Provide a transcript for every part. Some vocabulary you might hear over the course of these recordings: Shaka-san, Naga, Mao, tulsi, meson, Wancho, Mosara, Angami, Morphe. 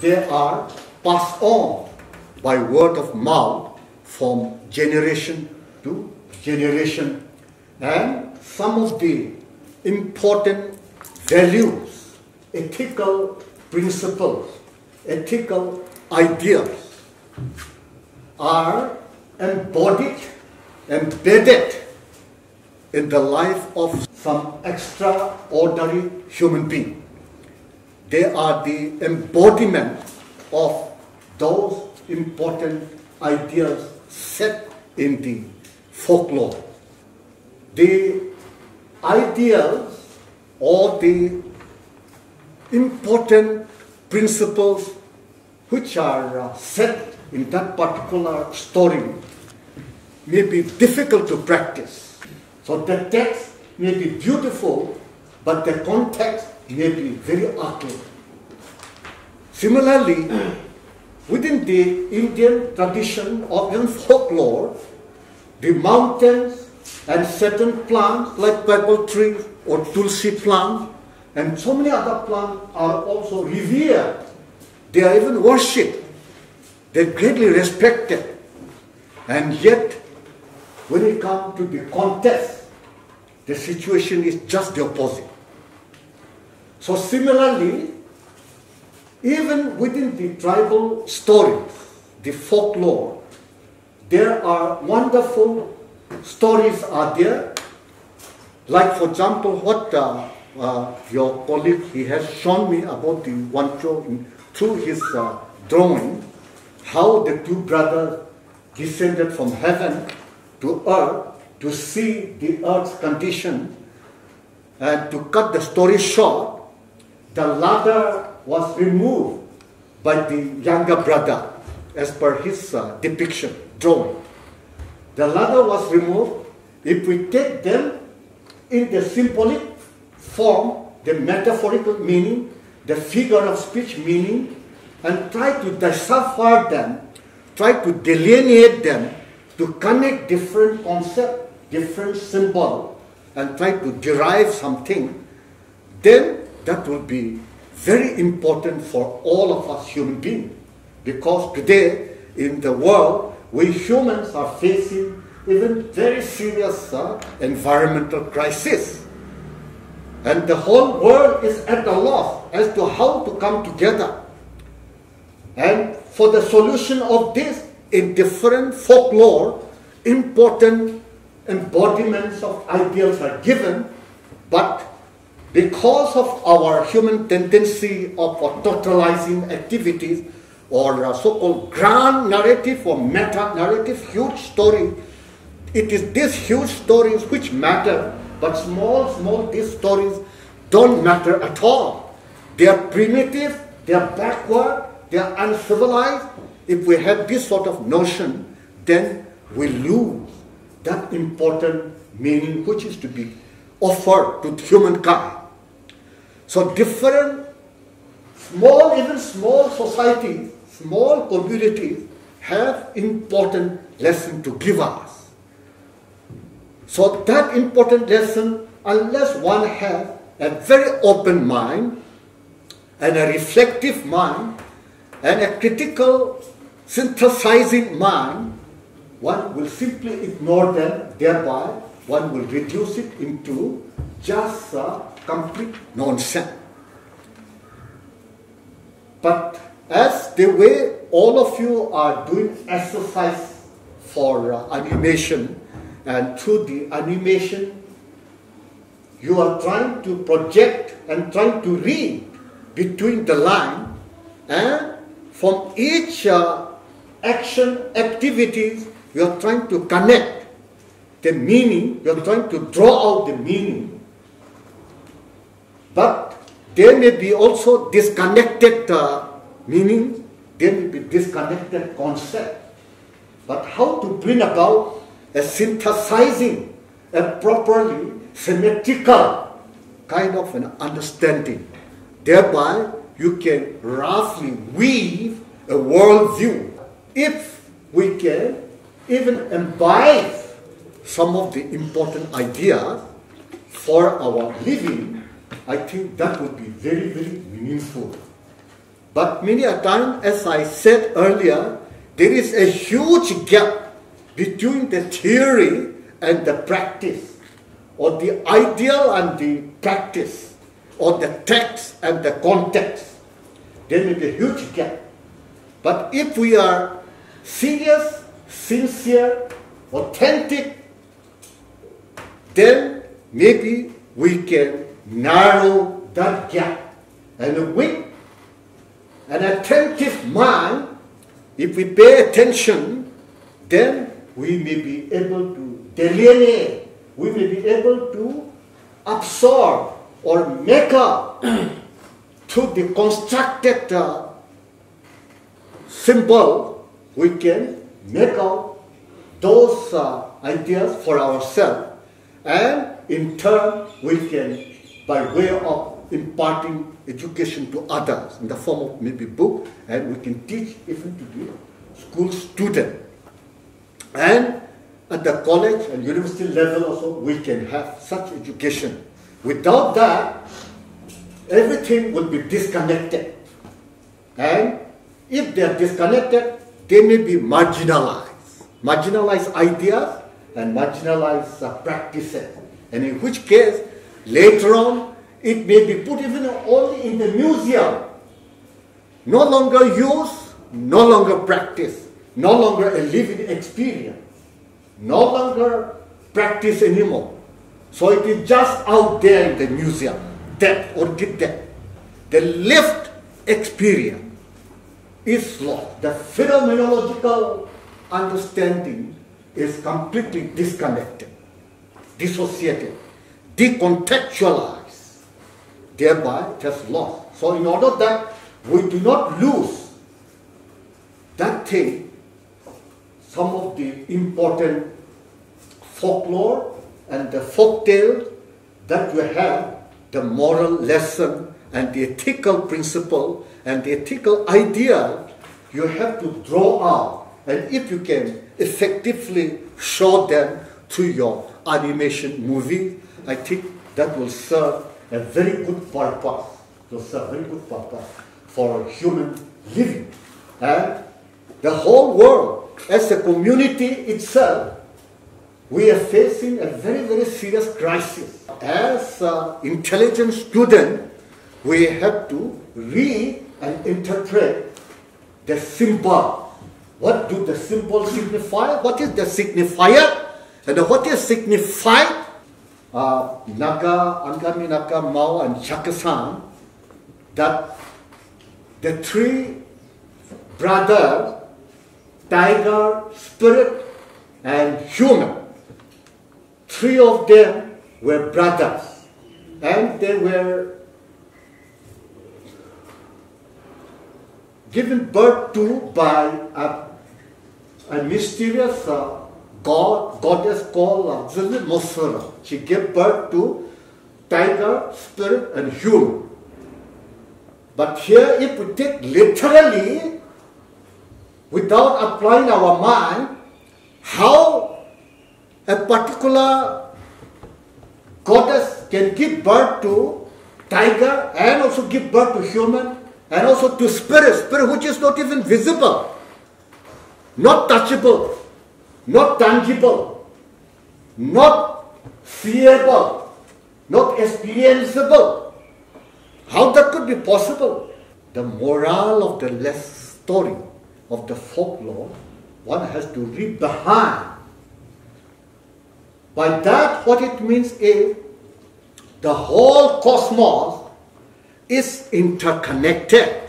they are passed on by word of mouth from generation to generation. And some of the important values, ethical principles, ethical ideas are embedded in the life of some extraordinary human being. They are the embodiment of those important ideas set in the folklore. The ideas or the important principles which are set in that particular story may be difficult to practice. So the text may be beautiful, but the context may be very archaic. Similarly, within the Indian tradition of Indian folklore, the mountains and certain plants like purple tree or tulsi plant and so many other plants are also revered. They are even worshipped. They are greatly respected. And yet, when it comes to the contest, the situation is just the opposite. So similarly, even within the tribal stories, the folklore, there are wonderful stories are there. Like for example, what your colleague, he has shown me about the Wancho through his drawing, how the two brothers descended from heaven to earth to see the earth's condition. And to cut the story short, the ladder was removed by the younger brother as per his depiction, drawing. The ladder was removed. If we take them in the symbolic form, the metaphorical meaning, the figure of speech meaning, and try to decipher them, try to delineate them, to connect different concepts, different symbols, and try to derive something, then that will be very important for all of us human beings. Because today, in the world, we humans are facing even very serious environmental crisis. And the whole world is at a loss as to how to come together. And for the solution of this, in different folklore, important embodiments of ideals are given, but because of our human tendency of totalizing activities or so-called grand narrative or meta-narrative, huge story, it is these huge stories which matter, but small, these stories don't matter at all. They are primitive, they are backward, they are uncivilized. If we have this sort of notion, then we lose that important meaning which is to be offered to humankind. So different, even small societies, small communities have important lesson to give us. So that important lesson, unless one has a very open mind and a reflective mind and a critical synthesizing mind, one will simply ignore them, thereby one will reduce it into just complete nonsense. But as the way all of you are doing exercise for animation, and through the animation you are trying to project and trying to read between the lines, and from each action activities you are trying to connect the meaning, you are trying to draw out the meaning. But there may be also disconnected meaning, there may be disconnected concept. But how to bring about a synthesizing, a properly symmetrical kind of an understanding. Thereby, you can roughly weave a worldview. If we can even imbibe some of the important ideas for our living, I think that would be very, very meaningful. But many a time, as I said earlier, there is a huge gap between the theory and the practice, or the ideal and the practice, or the text and the context. There will be a huge gap. But if we are serious, sincere, authentic, then maybe we can narrow that gap. And with an attentive mind, if we pay attention, then we may be able to delineate, we may be able to absorb or make up through the constructed symbol, we can make out those ideas for ourselves. And in turn, we can, by way of imparting education to others in the form of maybe book, and we can teach even to the school student. And at the college and university level also, we can have such education. Without that, everything will be disconnected. And if they are disconnected, they may be marginalized. Marginalized ideas and marginalized practices. And in which case, later on, it may be put even only in the museum. No longer used, no longer practiced, no longer a living experience, no longer practiced anymore. So it is just out there in the museum, that or did that. The lived experience is lost. The phenomenological understanding is completely disconnected, dissociated, decontextualized. Thereby just lost. So in order that we do not lose that thing, some of the important folklore and the folk tales that we have, the moral lesson and the ethical principle and the ethical idea, you have to draw out. And if you can effectively show them through your animation movie, I think that will serve a very good purpose, for human living. And the whole world, as a community itself, we are facing a very, very serious crisis. As intelligent students, we have to read and interpret the symbol. What do the symbol signify? What is the signifier? And what is signified? Naga, Angami, Naga, Mao, and Shaka-san, that the three brothers, tiger, spirit, and human, three of them were brothers, and they were given birth to by a mysterious goddess called Mosara. She gave birth to tiger, spirit, and human. But here, if we take literally, without applying our mind, how a particular goddess can give birth to tiger and also give birth to human and also to spirit which is not even visible, not touchable, not tangible, not seeable, not experienceable. How that could be possible? The moral of the story of the folklore, one has to read behind. By that, what it means is the whole cosmos is interconnected,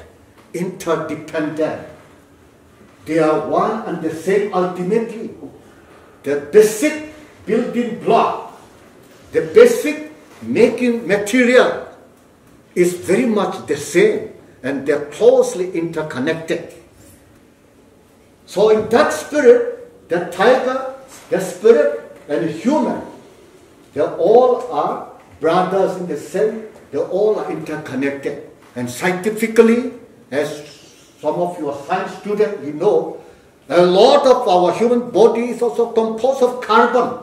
interdependent. They are one and the same ultimately. The basic building block, the basic making material is very much the same, and they are closely interconnected. So in that spirit, the tiger, the spirit, and the human, they all are brothers in the same, they all are interconnected. And scientifically, as some of you are science students, you know, a lot of our human body is also composed of carbon.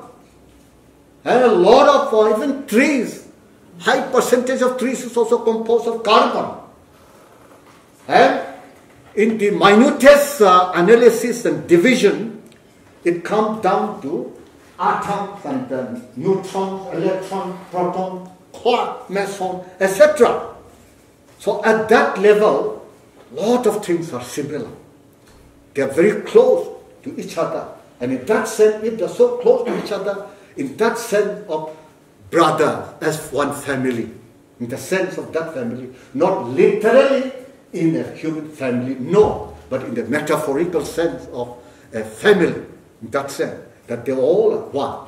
And a lot of even trees, high percentage of trees is also composed of carbon. In the minutest analysis and division, it comes down to atoms and neutrons, electrons, protons, quark, meson, etc. So at that level, a lot of things are similar. They are very close to each other. And in that sense, if they are so close to each other, in that sense of brother as one family, in the sense of that family, not literally in a human family, no, but in the metaphorical sense of a family, in that sense, that they all are one.